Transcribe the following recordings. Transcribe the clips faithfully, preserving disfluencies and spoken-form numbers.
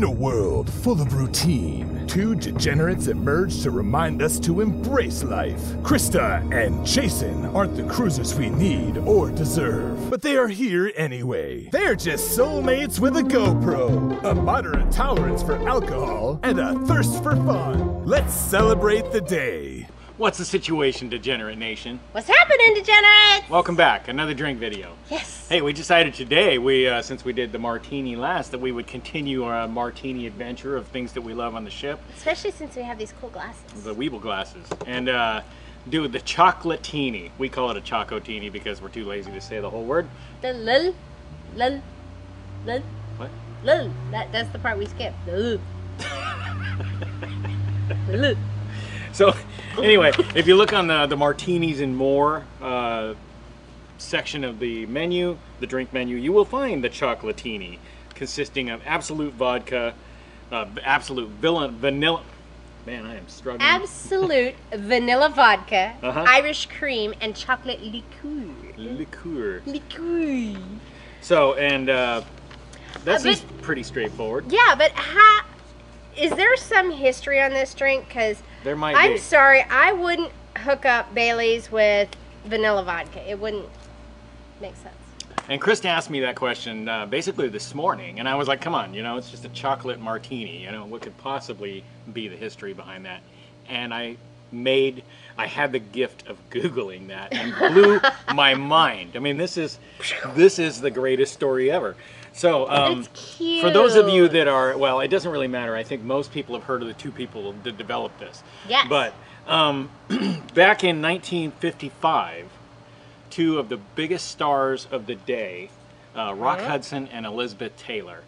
In a world full of routine, two degenerates emerge to remind us to embrace life. Krista and Jason aren't the cruisers we need or deserve, but they are here anyway. They're just soulmates with a GoPro, a moderate tolerance for alcohol, and a thirst for fun. Let's celebrate the day. What's the situation, Degenerate Nation? What's happening, Degenerates? Welcome back, another drink video. Yes. Hey, we decided today, we uh, since we did the martini last, that we would continue our martini adventure of things that we love on the ship. Especially since we have these cool glasses. The Weeble glasses. And uh, do the Chocolatini. We call it a Chocolatini because we're too lazy to say the whole word. The lil, lil, lil. What? Lil. That, that's the part we skipped. The lil. So anyway, if you look on the, the martinis and more uh, section of the menu, the drink menu, you will find the Chocolatini consisting of absolute vodka, uh, absolute vanilla, man, I am struggling. Absolute vanilla vodka, uh-huh. Irish cream, and chocolate liqueur. Liqueur. Liqueur. So, and uh, that seems uh, pretty straightforward. Yeah, but how, is there some history on this drink? Because there might I'm be. sorry, I wouldn't hook up Bailey's with vanilla vodka. It wouldn't make sense. And Chris asked me that question uh, basically this morning, and I was like, come on, you know, it's just a chocolate martini. You know, what could possibly be the history behind that? And I made, I had the gift of Googling that and blew my mind. I mean, this is, this is the greatest story ever. So, um, for those of you that are, well, it doesn't really matter. I think most people have heard of the two people that developed this. Yes. But um, back in nineteen fifty-five, two of the biggest stars of the day, uh, Rock right. Hudson and Elizabeth Taylor,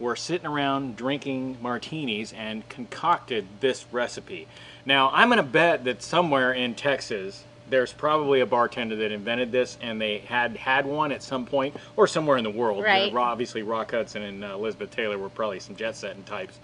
were sitting around drinking martinis and concocted this recipe. Now, I'm going to bet that somewhere in Texas, there's probably a bartender that invented this, and they had had one at some point, or somewhere in the world. Right. Obviously, Rock Hudson and uh, Elizabeth Taylor were probably some jet-setting types.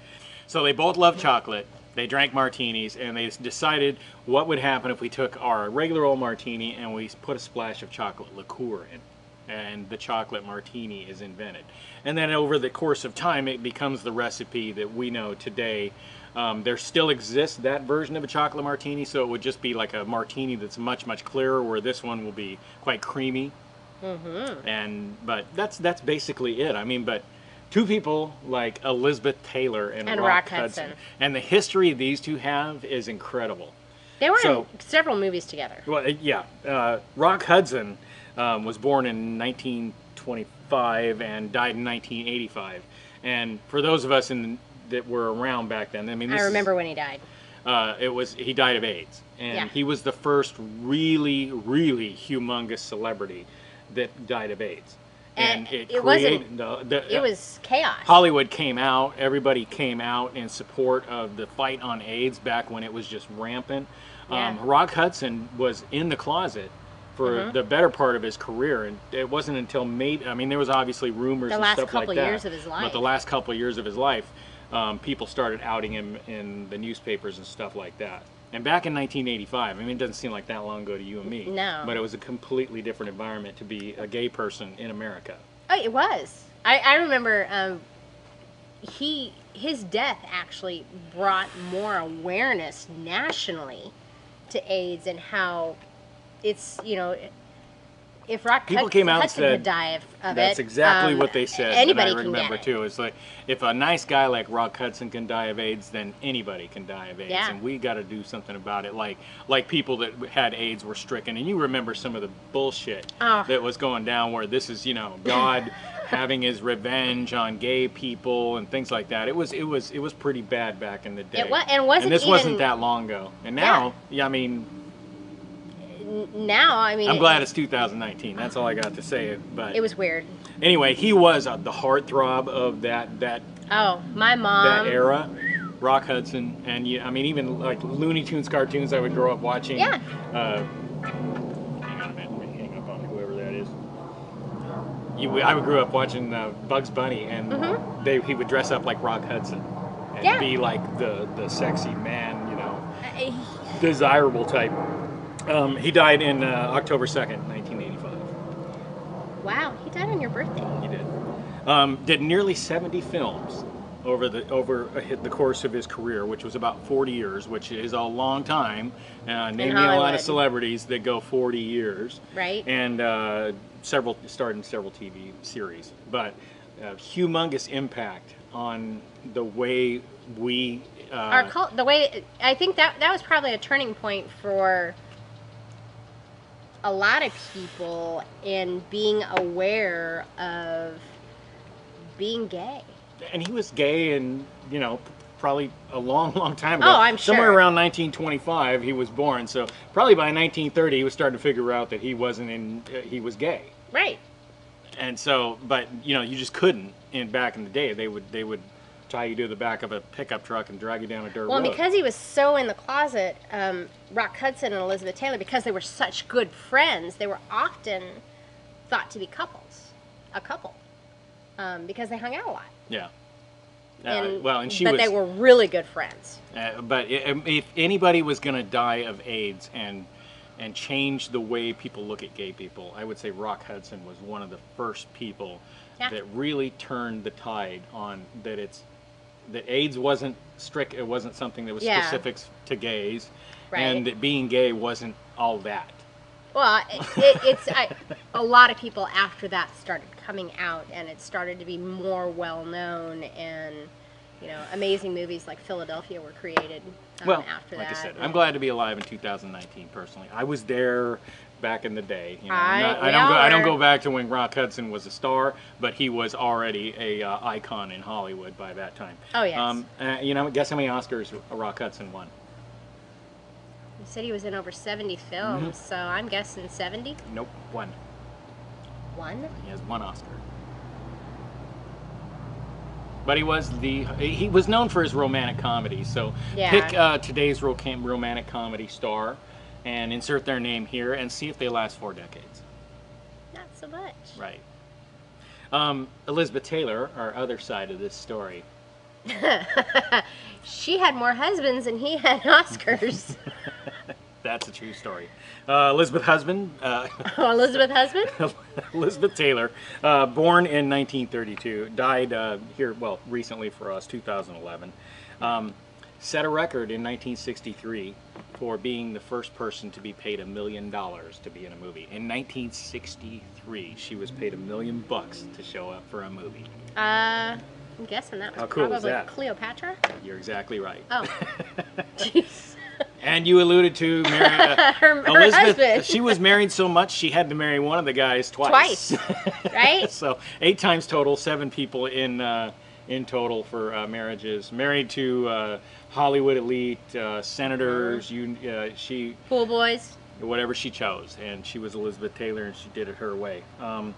So they both loved chocolate, they drank martinis, and they decided what would happen if we took our regular old martini and we put a splash of chocolate liqueur in. And the chocolate martini is invented. And then over the course of time, it becomes the recipe that we know today. Um, there still exists that version of a chocolate martini, so it would just be like a martini that's much, much clearer, where this one will be quite creamy. Mm-hmm. And but that's that's basically it. I mean, but two people like Elizabeth Taylor and, and Rock, Rock Hudson. Hudson, and the history these two have is incredible. They were so, in several movies together. Well, yeah, uh, Rock Hudson um, was born in nineteen twenty-five and died in nineteen eighty-five. And for those of us in the that were around back then. I mean, this I remember is, when he died. Uh, it was he died of AIDS, and yeah. he was the first really, really humongous celebrity that died of AIDS. And, and it, it created the, the, it was chaos. Hollywood came out. Everybody came out in support of the fight on AIDS back when it was just rampant. Yeah. Um, Rock Hudson was in the closet for uh-huh. the better part of his career, and it wasn't until maybe I mean there was obviously rumors the and last stuff couple like that. Years of his life. But the last couple of years of his life. Um, people started outing him in the newspapers and stuff like that. And back in nineteen eighty-five, I mean, it doesn't seem like that long ago to you and me. No. But it was a completely different environment to be a gay person in America. Oh, it was. I, I remember um, he his death actually brought more awareness nationally to AIDS and how it's, you know... If Rock People Hudson, came out Hudson and said, die of, of that's it, exactly um, what they said. Anybody and I remember can die. too. It's like if a nice guy like Rock Hudson can die of AIDS, then anybody can die of AIDS, yeah. and we got to do something about it. Like like people that had AIDS were stricken, and you remember some of the bullshit oh. that was going down, where this is you know God having his revenge on gay people and things like that. It was it was it was pretty bad back in the day. It was, and wasn't and this even, wasn't that long ago. And now, yeah, yeah I mean. Now, I mean... I'm glad it's two thousand nineteen. That's all I got to say. But it was weird. Anyway, he was uh, the heartthrob of that... that oh, my mom. That era. Rock Hudson. And, you, I mean, even like Looney Tunes cartoons I would grow up watching. Yeah. Uh, hang on a minute. Let me hang up on whoever that is. You, I grew up watching uh, Bugs Bunny, and mm-hmm. they, he would dress up like Rock Hudson. And yeah. be like the, the sexy man, you know, I, desirable type. Um, he died in uh, October second, nineteen eighty-five. Wow, he died on your birthday. He did. Um, did nearly seventy films. over the over the course of his career, which was about forty years, which is a long time. Uh, name me a lot of celebrities that go forty years. Right. And uh, several starred in several T V series, but uh, humongous impact on the way we uh, our cult, the way I think that that was probably a turning point for a lot of people in being aware of being gay. And he was gay, and you know, probably a long, long time ago. Oh, I'm sure. Somewhere around nineteen twenty-five, he was born. So probably by nineteen thirty, he was starting to figure out that he wasn't in. Uh, he was gay. Right. And so, but you know, you just couldn't. And back in the day, they would they would tie you to the back of a pickup truck and drag you down a dirt well, road. Well, because he was so in the closet, um, Rock Hudson and Elizabeth Taylor, because they were such good friends, they were often thought to be couples, a couple, um, because they hung out a lot. Yeah. Uh, and, well, and she but was, they were really good friends. Uh, but it, if anybody was going to die of AIDS and and change the way people look at gay people, I would say Rock Hudson was one of the first people yeah. that really turned the tide on that. It's that AIDS wasn't strict; it wasn't something that was yeah. specific to gays, right. and that being gay wasn't all that. Well, it, it, it's I, a lot of people after that started coming out, and it started to be more well known, and you know, amazing movies like Philadelphia were created um, well, after like that. Well, like I said, I'm glad to be alive in two thousand nineteen. Personally, I was there back in the day. You know, I, not, I don't go. Were. I don't go back to when Rock Hudson was a star, but he was already a uh, icon in Hollywood by that time. Oh yes. Um, uh, you know, guess how many Oscars Rock Hudson won? You said he was in over seventy films, mm-hmm. so I'm guessing seventy? Nope, one. One? He has one Oscar. But he was the he was known for his romantic comedy, so yeah. pick uh, today's romantic comedy star and insert their name here and see if they last four decades. Not so much. Right. Um, Elizabeth Taylor, our other side of this story. She had more husbands than he had Oscars. That's a true story. Uh, Elizabeth husband. Uh, oh, Elizabeth husband? Elizabeth Taylor, uh, born in nineteen thirty-two, died uh, here, well, recently for us, two thousand eleven. Um, set a record in nineteen sixty-three for being the first person to be paid a million dollars to be in a movie. In nineteen sixty-three, she was paid a million bucks to show up for a movie. Uh... I'm guessing that was How cool probably was that? Cleopatra? You're exactly right. Oh. Jeez. And you alluded to Mary, uh, her, her Elizabeth. Husband. She was married so much she had to marry one of the guys twice. Twice, right? So eight times total, seven people in uh, in total for uh, marriages. Married to uh, Hollywood elite, uh, senators, you, uh, she... pool boys. Whatever she chose. And she was Elizabeth Taylor and she did it her way. Um,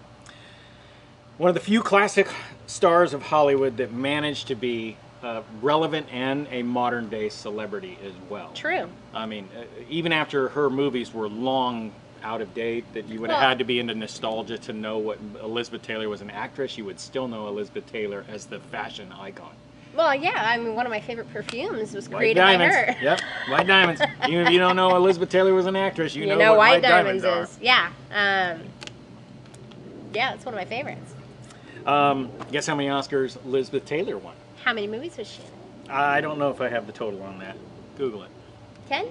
One of the few classic stars of Hollywood that managed to be uh, relevant and a modern day celebrity as well. True. I mean, uh, even after her movies were long out of date, that you would have well, had to be into nostalgia to know what Elizabeth Taylor was an actress, you would still know Elizabeth Taylor as the fashion icon. Well, yeah, I mean, one of my favorite perfumes was White created Diamonds. by her. Yep, White Diamonds. Even if you don't know Elizabeth Taylor was an actress, you, you know, know what White, White Diamonds, Diamonds is. Are. Yeah. Um, yeah, it's one of my favorites. Um, guess how many Oscars Elizabeth Taylor won? How many movies was she in? I don't know if I have the total on that. Google it. ten?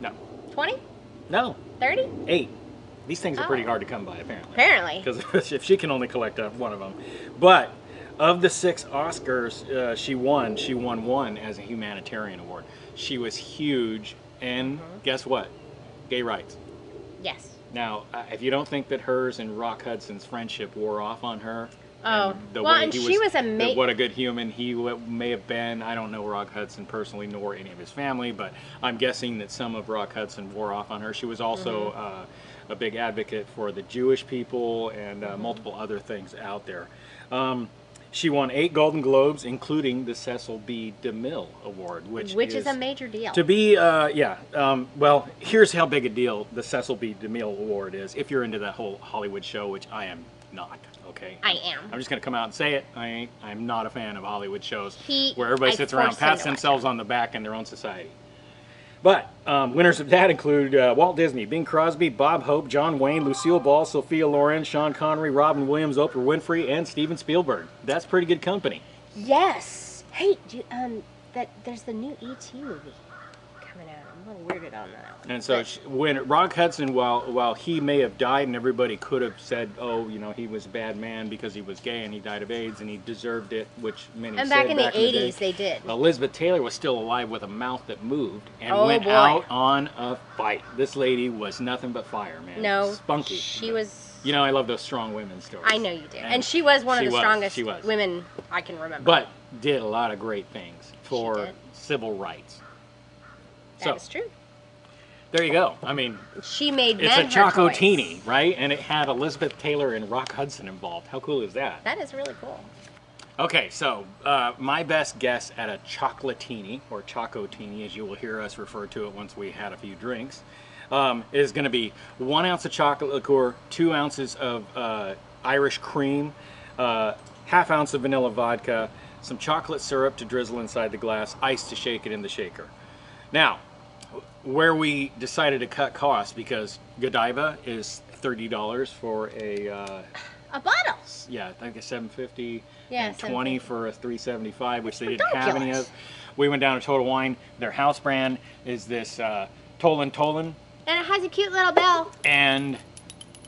No. twenty? No. thirty? eight. These things are oh. pretty hard to come by, apparently. Apparently. Because if she can only collect one of them. But of the six Oscars uh, she won, she won one as a humanitarian award. She was huge, and mm-hmm. guess what? Gay rights. Yes. Now, if you don't think that hers and Rock Hudson's friendship wore off on her, oh, and the well, way and he she was, was amazing. What a good human he may have been. I don't know Rock Hudson personally, nor any of his family, but I'm guessing that some of Rock Hudson wore off on her. She was also mm-hmm. uh, a big advocate for the Jewish people and uh, mm-hmm. multiple other things out there. Um, She won eight Golden Globes, including the Cecil B. DeMille Award, which, which is, is a major deal. To be, uh, yeah, um, well, here's how big a deal the Cecil B. DeMille Award is, if you're into that whole Hollywood show, which I am not, okay? I am. I'm just going to come out and say it. I ain't, I'm not a fan of Hollywood shows he, where everybody I sits around, pats themselves on the back in their own society. But um, winners of that include uh, Walt Disney, Bing Crosby, Bob Hope, John Wayne, Lucille Ball, Sophia Loren, Sean Connery, Robin Williams, Oprah Winfrey, and Steven Spielberg. That's pretty good company. Yes. Hey, do you, um, that there's the new E T movie coming out. I'm a little weirded on that one. And so she, when Rock Hudson, while while he may have died, and everybody could have said, oh, you know, he was a bad man because he was gay and he died of AIDS and he deserved it, which many and said back in back the in eighties the they did. Elizabeth Taylor was still alive with a mouth that moved and oh, went boy. out on a fight. This lady was nothing but fire, man. No, spunky. She but, was. You know, I love those strong women stories. I know you do, and, and she was one she of the was, strongest was. women I can remember. But did a lot of great things for civil rights. That's so, true. There you go. I mean, she made men it's a Chocolatini, right? And it had Elizabeth Taylor and Rock Hudson involved. How cool is that? That is really cool. Okay, so uh, my best guess at a Chocolatini, or Chocolatini, as you will hear us refer to it once we had a few drinks, um, is going to be one ounce of chocolate liqueur, two ounces of uh, Irish cream, uh, half ounce of vanilla vodka, some chocolate syrup to drizzle inside the glass, ice to shake it in the shaker. Now, where we decided to cut costs, because Godiva is thirty dollars for a... Uh, a bottle! Yeah, I think it's seven fifty, yeah, and twenty for a three seventy-five, which they didn't have any of. We went down to Total Wine. Their house brand is this uh, Tolán Tolán. And it has a cute little bell. And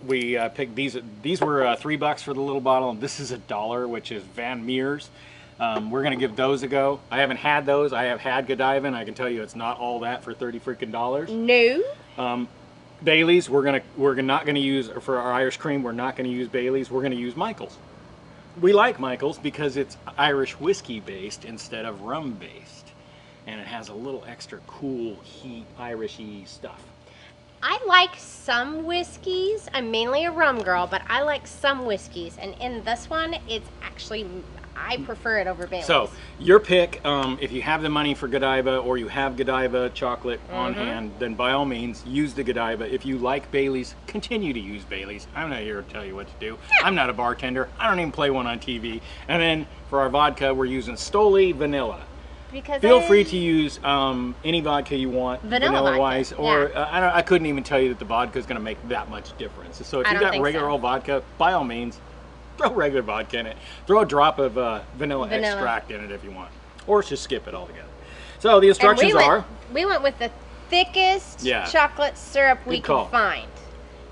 we uh, picked these. These were uh, three bucks for the little bottle, and this is a dollar, which is Van Meers. Um, we're going to give those a go. I haven't had those. I have had Godiva, and I can tell you it's not all that for thirty freaking dollars. No. Um, Bailey's, we're gonna we're not going to use for our Irish cream. We're not going to use Bailey's. We're going to use Michael's. We like Michael's because it's Irish whiskey based instead of rum based, and it has a little extra cool heat Irishy stuff. I like some whiskeys. I'm mainly a rum girl, but I like some whiskeys, and in this one, it's actually. I prefer it over Bailey's. So, your pick, um, if you have the money for Godiva or you have Godiva chocolate mm-hmm. on hand, then by all means, use the Godiva. If you like Bailey's, continue to use Bailey's. I'm not here to tell you what to do. Yeah. I'm not a bartender. I don't even play one on T V. And then, for our vodka, we're using Stoli Vanilla. Because Feel I... free to use um, any vodka you want, vanilla-wise. Vanilla or yeah. uh, I, don't, I couldn't even tell you that the vodka is going to make that much difference. So, if you got regular so. old vodka, by all means, throw regular vodka in it. Throw a drop of uh, vanilla, vanilla extract in it if you want. Or just skip it altogether. So the instructions we went, are... We went with the thickest yeah. chocolate syrup we could find.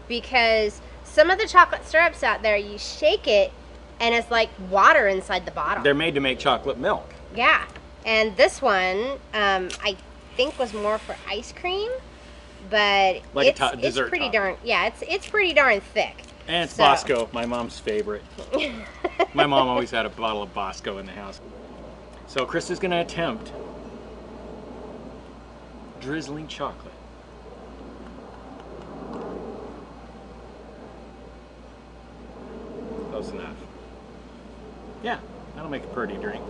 Because some of the chocolate syrups out there, you shake it and it's like water inside the bottle. They're made to make chocolate milk. Yeah. And this one, um, I think was more for ice cream. But like it's, a dessert it's pretty top. darn... Yeah, it's it's pretty darn thick. And it's so. Bosco, my mom's favorite. My mom always had a bottle of Bosco in the house. So Chris is going to attempt drizzling chocolate. Close enough. Yeah, that'll make a pretty drink.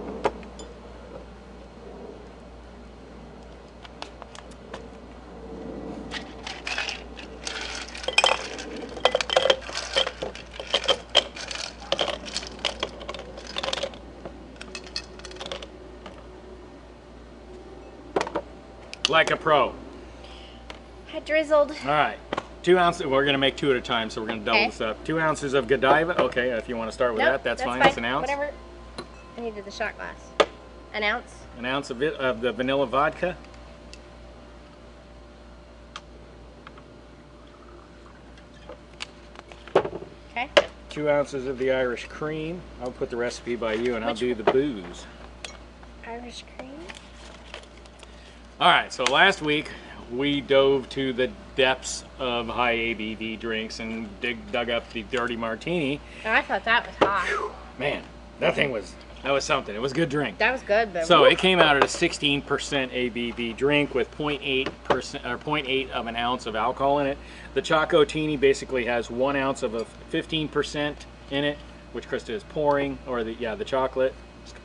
Like a pro. I drizzled. All right, two ounces. We're gonna make two at a time, so we're gonna double okay. this up. Two ounces of Godiva. Okay, if you want to start with nope, that, that's, that's fine. fine. It's an ounce. Whatever. I needed the shot glass. An ounce. An ounce of, of the vanilla vodka. Okay. Two ounces of the Irish cream. I'll put the recipe by you, and Which I'll do the booze. Irish cream. All right, so last week we dove to the depths of high A B V drinks and dig, dug up the dirty martini. And I thought that was hot. Whew, man, that thing was, that was something. It was a good drink. That was good, but So whoop. It came out at a sixteen percent A B V drink with zero point eight percent or zero point eight of an ounce of alcohol in it. The Chocolatini basically has one ounce of a fifteen percent in it, which Krista is pouring, or the, yeah, the chocolate.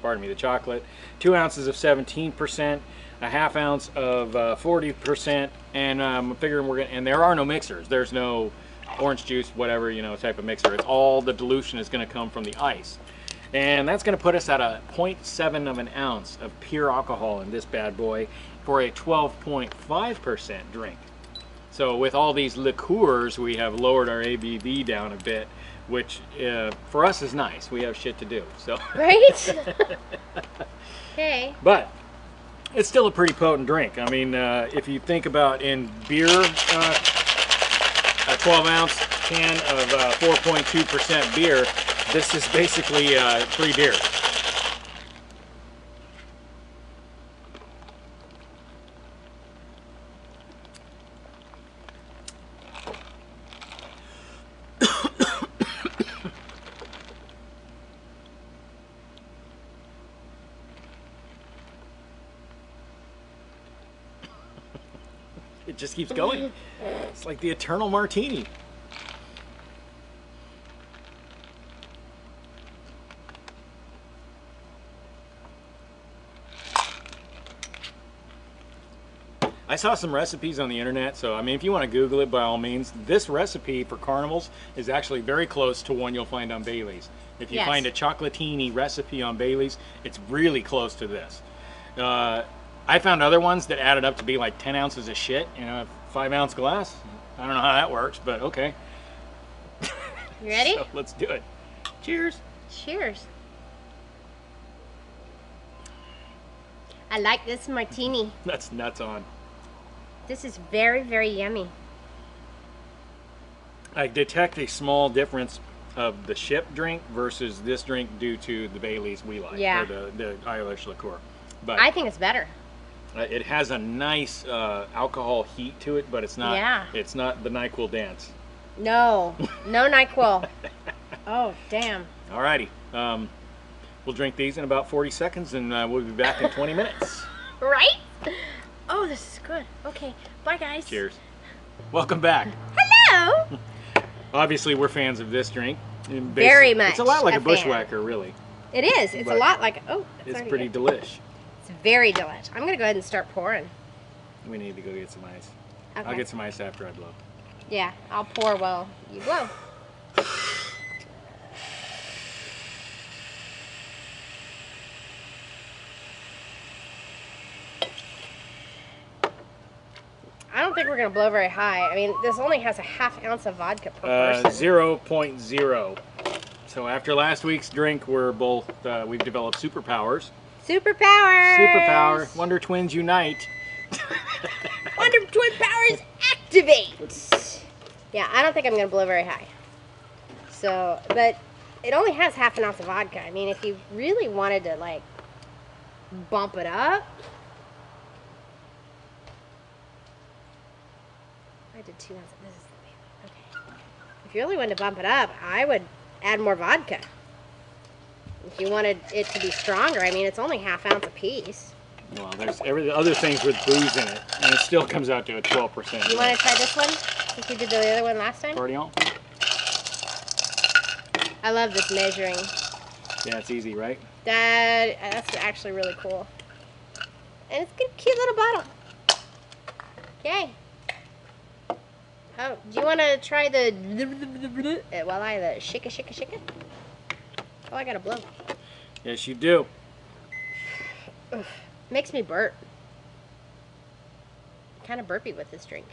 Pardon me, the chocolate. Two ounces of seventeen percent, a half ounce of uh, forty percent, and I'm um, figuring we're gonna. And there are no mixers. There's no orange juice, whatever you know, type of mixer. It's all the dilution is going to come from the ice, and that's going to put us at a zero point seven of an ounce of pure alcohol in this bad boy for a twelve point five percent drink. So with all these liqueurs, we have lowered our A B V down a bit, which uh, for us is nice. We have shit to do, so. Right? Okay. But it's still a pretty potent drink. I mean, uh, if you think about in beer, uh, a twelve ounce can of uh, four point two percent beer, this is basically uh, three beers. It just keeps going. It's like the eternal martini. I saw some recipes on the internet, so I mean, if you want to Google it, by all means. This recipe for carnivals is actually very close to one you'll find on Bailey's. If you yes. find a chocolatini recipe on Bailey's, it's really close to this. Uh, I found other ones that added up to be like ten ounces of shit in a five ounce glass. I don't know how that works, but okay. You ready? So let's do it. Cheers. Cheers. I like this martini. That's nuts on. This is very, very yummy. I detect a small difference of the ship drink versus this drink due to the Bailey's we like, yeah. or the, the Irish liqueur. But I think it's better. Uh, it has a nice uh, alcohol heat to it, but it's not. Yeah. It's not the NyQuil dance. No, no NyQuil. Oh damn. Alrighty, um, we'll drink these in about forty seconds, and uh, we'll be back in twenty minutes. Right? Oh, this is good. Okay, bye guys. Cheers. Welcome back. Hello. Obviously, we're fans of this drink. Very much. It's a lot like a, a bushwhacker, fan. really. It is. It's but a lot like. Oh, that's it's pretty good. delish. Very delish. I'm gonna go ahead and start pouring. We need to go get some ice. Okay. I'll get some ice after I blow. Yeah, I'll pour while you blow. I don't think we're gonna blow very high. I mean, this only has a half ounce of vodka per uh, person. zero point zero. So after last week's drink, we're both uh, we've developed superpowers. Superpowers! Superpower. Wonder Twins unite. Wonder Twin powers activate! Yeah, I don't think I'm going to blow very high. So, but it only has half an ounce of vodka. I mean, if you really wanted to, like, bump it up. I did two ounces. This is the baby. Okay. If you really wanted to bump it up, I would add more vodka. If you wanted it to be stronger, I mean, it's only half ounce a piece. Well, there's every other things with booze in it, and it still comes out to a twelve percent. You want to try this one? Since you did the other one last time. Party on. I love this measuring. Yeah, it's easy, right? That that's actually really cool, and it's a good, cute little bottle. Okay. Oh, do you want to try the while I the shika shika shika? Oh, I gotta blow. Yes, you do. Ugh, makes me burp. I'm kind of burpy with this drink.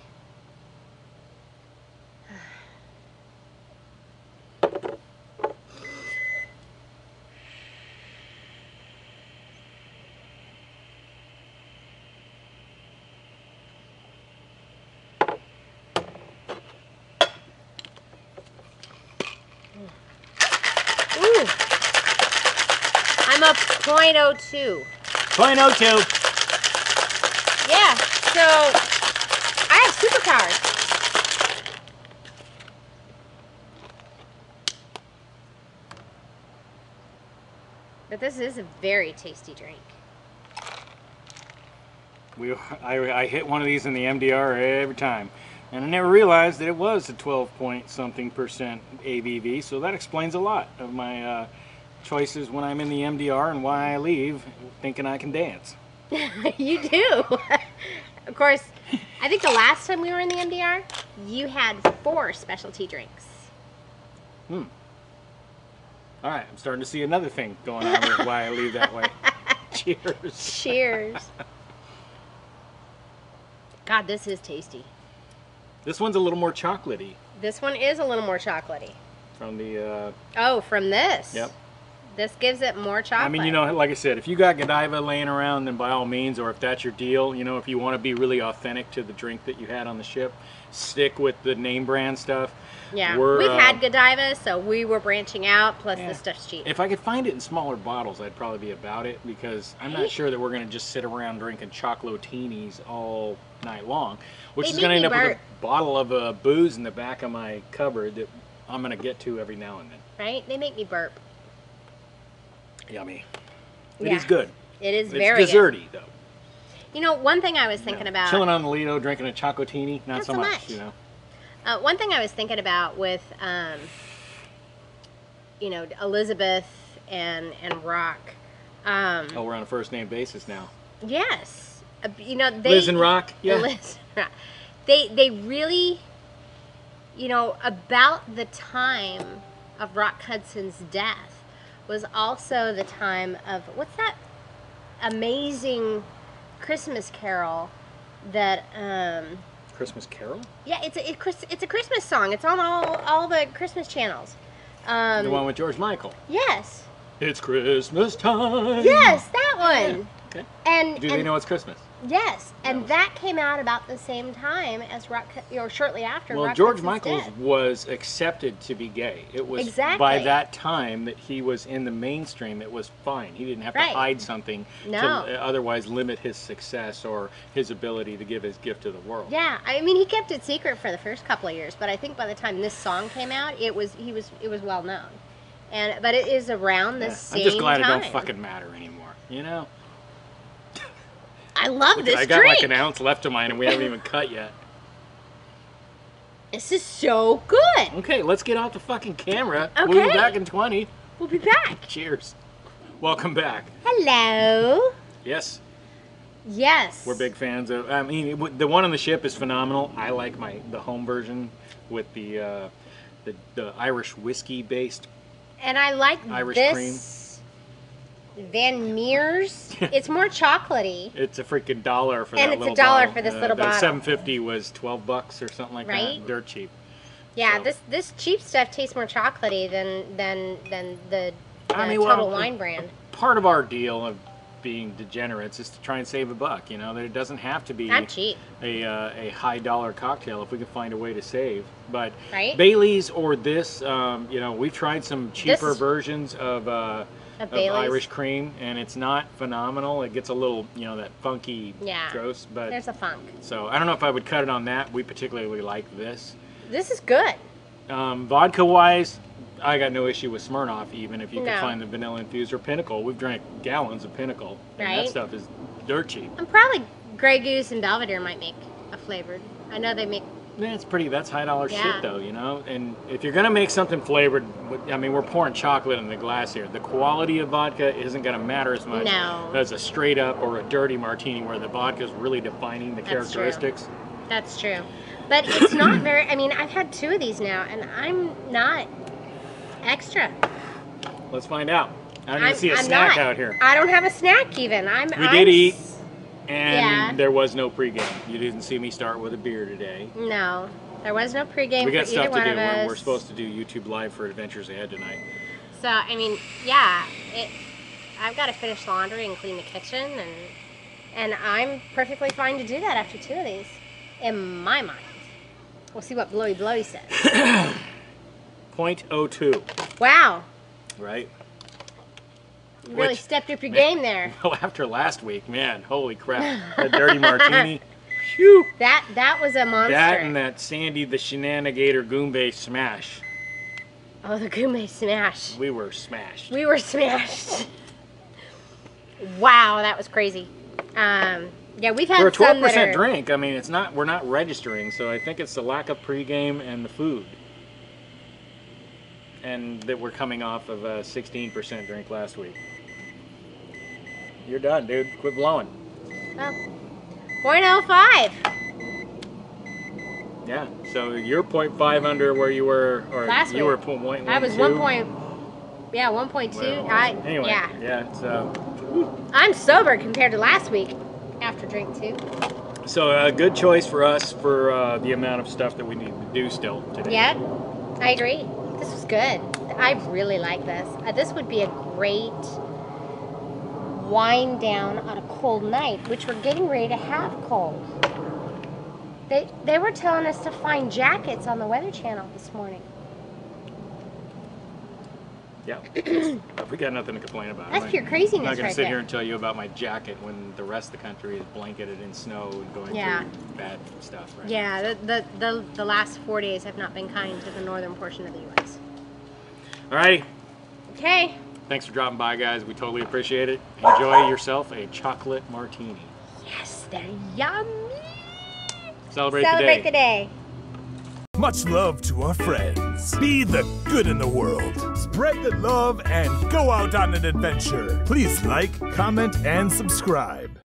point oh two. point oh two. Yeah, so I have superpowers. But this is a very tasty drink. We, I, I hit one of these in the M D R every time. And I never realized that it was a twelve point something percent A B V, so that explains a lot of my... Uh, choices when I'm in the M D R and why I leave thinking I can dance. You do. Of course, I think the last time we were in the M D R, you had four specialty drinks. Hmm. All right, I'm starting to see another thing going on with why I leave that way. Cheers. Cheers. God, this is tasty. This one's a little more chocolatey. This one is a little more chocolatey. from the uh oh from this. Yep, this gives it more chocolate. I mean, you know, like I said, if you got Godiva laying around, then by all means, or if that's your deal, you know, if you want to be really authentic to the drink that you had on the ship, stick with the name brand stuff. Yeah, we're, we've uh, had Godiva, so we were branching out, plus yeah. the stuff's cheap. If I could find it in smaller bottles, I'd probably be about it, because I'm not sure that we're going to just sit around drinking Chocolatinis all night long, which hey, is going to end up Bert. with a bottle of uh, booze in the back of my cupboard that I'm going to get to every now and then. Right? They make me burp. Yummy. Yeah. It is good. It is very It's desserty, good. though. You know, one thing I was thinking yeah. about... Chilling on the Lido, drinking a Chocolatini, not, not so much, much, you know. Uh, one thing I was thinking about with, um, you know, Elizabeth and, and Rock. Um, oh, we're on a first-name basis now. Yes. Uh, you know, they... Liz and Rock, yeah. Liz and Rock. They, they really, you know, about the time of Rock Hudson's death, was also the time of, what's that amazing Christmas carol that... Um, Christmas carol? Yeah, it's a, it, it's a Christmas song. It's on all, all the Christmas channels. Um, the one with George Michael? Yes. It's Christmas time. Yes, that one. Yeah. Okay. And, Do and, they know it's Christmas? Yes, and that, that came out about the same time as Rock, or shortly after. Well, Rock George Michael's death. was accepted to be gay. It was exactly. by that time that he was in the mainstream. It was fine. He didn't have right. to hide something no. to otherwise limit his success or his ability to give his gift to the world. Yeah, I mean, he kept it secret for the first couple of years, but I think by the time this song came out, it was he was it was well known. And but it is around the yeah. same. I'm just glad time. it don't fucking matter anymore. You know. I love Look, this I got drink. like an ounce left of mine and we haven't even cut yet. This is so good. Okay, let's get off the fucking camera. Okay. We'll be back in twenty. We'll be back. Cheers. Welcome back. Hello. Yes. Yes. We're big fans of, I mean, the one on the ship is phenomenal. I like my the home version with the, uh, the, the Irish whiskey based. And I like Irish this. cream. Van Meers. It's more chocolatey. It's a freaking dollar for and that little bottle. And it's a dollar bottle. for this uh, little bottle. Seven fifty was twelve bucks or something like right? that. Dirt cheap. Yeah, so. this this cheap stuff tastes more chocolatey than than than the uh, I mean, Total well, Wine brand. Part of our deal of being degenerates is to try and save a buck. You know, there doesn't have to be Not cheap. a uh, a high dollar cocktail if we can find a way to save. But right? Bailey's or this, um, you know, we've tried some cheaper this... versions of. Uh, Of, of Irish cream, and it's not phenomenal. It gets a little, you know, that funky, yeah, gross. But there's a funk. So I don't know if I would cut it on that. We particularly like this. This is good. Um, vodka-wise, I got no issue with Smirnoff, even if you no. can find the vanilla infused or Pinnacle. We've drank gallons of Pinnacle, and right? that stuff is dirt cheap. And probably Grey Goose and Belvedere might make a flavored. I know they make. That's pretty. That's high dollar yeah. shit, though, you know. And if you're gonna make something flavored, I mean, we're pouring chocolate in the glass here. The quality of vodka isn't gonna matter as much no. as a straight up or a dirty martini, where the vodka is really defining the that's characteristics. True. That's true. But it's not very. I mean, I've had two of these now, and I'm not extra. Let's find out. I don't even see a I'm snack not. out here. I don't have a snack even. I'm. We I'm, did eat. And yeah. there was no pregame. You didn't see me start with a beer today. No, there was no pregame. We got for stuff to do. We're, we're supposed to do YouTube Live for Adventures Ahead tonight. So I mean, yeah, it, I've got to finish laundry and clean the kitchen, and and I'm perfectly fine to do that after two of these, in my mind. We'll see what Blowy Blowy says. point oh two. Wow. Right. You really Which, stepped up your man, game there. Well, after last week, man, holy crap. The dirty martini. Whew. That that was a monster. That and that Sandy the Shenanigator Goombay smash. Oh, the Goombay smash. We were smashed. We were smashed. Wow, that was crazy. Um, yeah, we've had For a twelve percent drink, I mean, it's not we're not registering, so I think it's the lack of pregame and the food. And that we're coming off of a sixteen percent drink last week. You're done, dude. Quit blowing. Oh. point oh five. Yeah, so you're point five under where you were, or Last you week. were point one two. I was one point, yeah, one point two. Well, I, anyway, yeah. yeah so. Whew. I'm sober compared to last week after drink two. So a good choice for us for uh, the amount of stuff that we need to do still today. Yeah, I agree. This was good. I really like this. Uh, this would be a great wind down on a cold night, which we're getting ready to have cold. They, they were telling us to find jackets on the Weather Channel this morning. Yeah, we got nothing to complain about. That's pure craziness. I'm not going to sit here and tell you about my jacket when the rest of the country is blanketed in snow and going through bad stuff. Right yeah, the, the, the, the last four days have not been kind to the northern portion of the U S Alrighty. Okay. Thanks for dropping by, guys. We totally appreciate it. Enjoy yourself a chocolate martini. Yes, they're yummy. Celebrate, Celebrate the day. The day. Much love to our friends. Be the good in the world. Spread the love and go out on an adventure. Please like, comment, and subscribe.